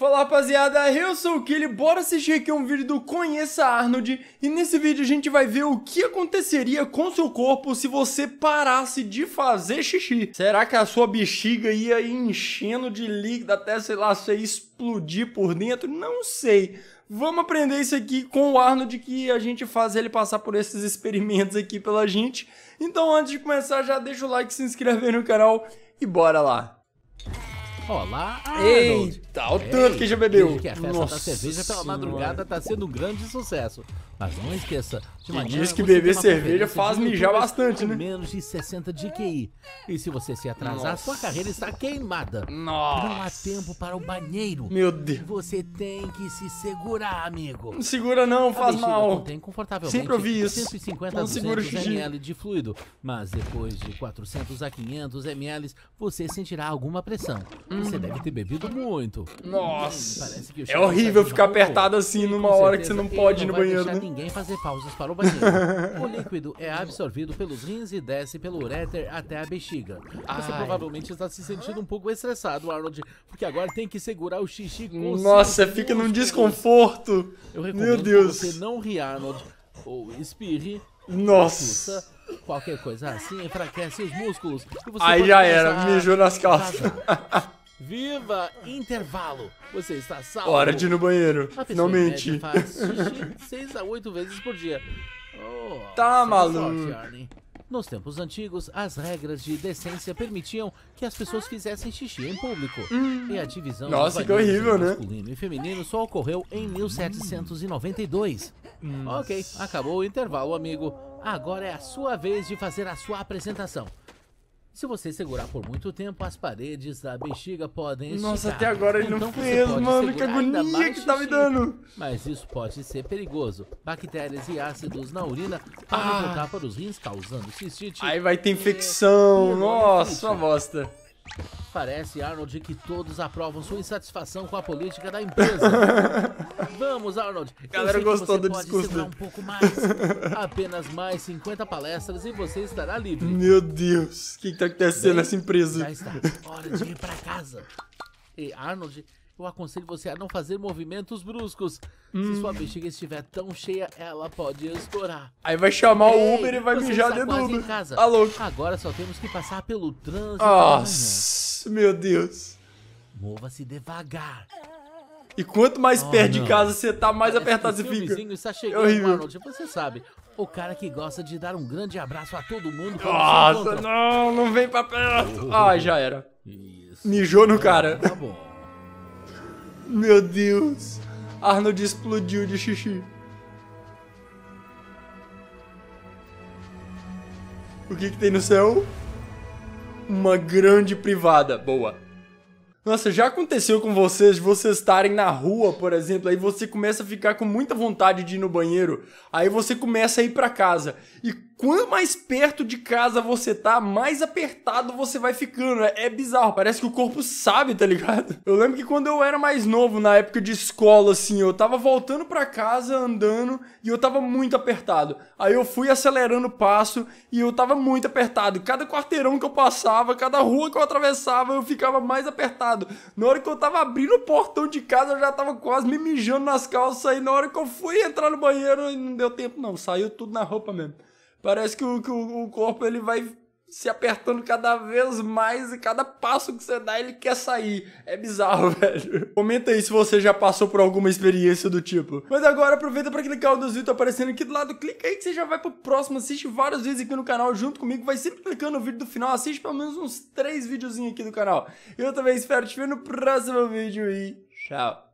Fala rapaziada, eu sou o Killy, bora assistir aqui um vídeo do Conheça Arnold. E nesse vídeo a gente vai ver o que aconteceria com seu corpo se você parasse de fazer xixi. Será que a sua bexiga ia enchendo de líquido até, sei lá, você explodir por dentro? Não sei. Vamos aprender isso aqui com o Arnold, que a gente faz ele passar por esses experimentos aqui pela gente. Então antes de começar já deixa o like, se inscreve aí no canal e bora lá. Olá, Arnold! Eita, o tanto que já bebeu! Que a festa da cerveja pela madrugada tá sendo um grande sucesso. Mas não esqueça, de manhã, diz que beber cerveja faz mijar bastante, né? Menos de 60 de QI. E se você se atrasar, sua carreira está queimada. Nossa. Não há tempo para o banheiro. Meu Deus. Você tem que se segurar, amigo. Não segura não, faz mal. Sempre ouvi isso. 150 a 200 ml de fluido. Mas depois de 400 a 500 ml, você sentirá alguma pressão. Você deve ter bebido muito. Nossa. Parece que é horrível ficar apertado assim numa hora que você não pode ir no banheiro, né? Ninguém fazer pausas para o banheiro. O líquido é absorvido pelos rins e desce pelo uréter até a bexiga. Você provavelmente está se sentindo um pouco estressado, Arnold, porque agora tem que segurar o xixi com... Nossa, fica num desconforto. Eu recomendo, meu Deus, que você não ri, Arnold, ou espirre. Nossa. Ou qualquer coisa assim enfraquece os músculos. Aí já era, mijou nas calças. Viva intervalo! Você está salvo! Hora de ir no banheiro, finalmente. Faz xixi 6 a 8 vezes por dia. Oh, tá maluco! Nos tempos antigos, as regras de decência permitiam que as pessoas fizessem xixi em público. E a divisão que horrível, né? Masculino e feminino só ocorreu em 1792. Ok, acabou o intervalo, amigo. Agora é a sua vez de fazer a sua apresentação. Se você segurar por muito tempo, as paredes da bexiga podem esticar. Nossa, até agora ele não fez, mano, que agonia que tá me dando. Mas isso pode ser perigoso. Bactérias e ácidos na urina podem voltar para os rins, causando cistite. Aí vai ter infecção, nossa, uma bosta. Parece, Arnold, que todos aprovam sua insatisfação com a política da empresa. Vamos, Arnold. A galera gostou do discurso. Um pouco mais. Apenas mais 50 palestras e você estará livre. Meu Deus, o que está acontecendo nessa empresa? Já está. Hora de ir para casa. E, Arnold, eu aconselho você a não fazer movimentos bruscos. Se sua bexiga estiver tão cheia, ela pode estourar. Aí vai chamar o Uber e vai mijar dentro do Uber. Tá louco. Agora só temos que passar pelo trânsito. Nossa. Meu Deus. Mova-se devagar. E quanto mais perto de casa você tá, mais apertado você fica. O vizinho está chegando, Arnold, você sabe. O cara que gosta de dar um grande abraço a todo mundo. Nossa, não, não vem pra perto. Já era. Isso. Mijou no cara. Tá bom. Meu Deus. Arnold explodiu de xixi. O que tem no céu? Uma grande privada, boa. Nossa, já aconteceu com vocês de vocês estarem na rua, por exemplo, aí você começa a ficar com muita vontade de ir no banheiro, aí você começa a ir pra casa. E quanto mais perto de casa você tá, mais apertado você vai ficando. É bizarro, parece que o corpo sabe, tá ligado? Eu lembro que quando eu era mais novo, na época de escola, assim, eu tava voltando pra casa, andando, e eu tava muito apertado. Aí eu fui acelerando o passo, e eu tava muito apertado. Cada quarteirão que eu passava, cada rua que eu atravessava, eu ficava mais apertado. Na hora que eu tava abrindo o portão de casa, eu já tava quase me mijando nas calças. Aí na hora que eu fui entrar no banheiro, não deu tempo não, saiu tudo na roupa mesmo. Parece que o corpo ele vai se apertando cada vez mais e cada passo que você dá ele quer sair. É bizarro, velho. Comenta aí se você já passou por alguma experiência do tipo. Mas agora aproveita pra clicar no vídeo, tá aparecendo aqui do lado. Clica aí que você já vai pro próximo. Assiste várias vezes aqui no canal junto comigo. Vai sempre clicando no vídeo do final. Assiste pelo menos uns 3 videozinhos aqui do canal. Eu também espero te ver no próximo vídeo e tchau.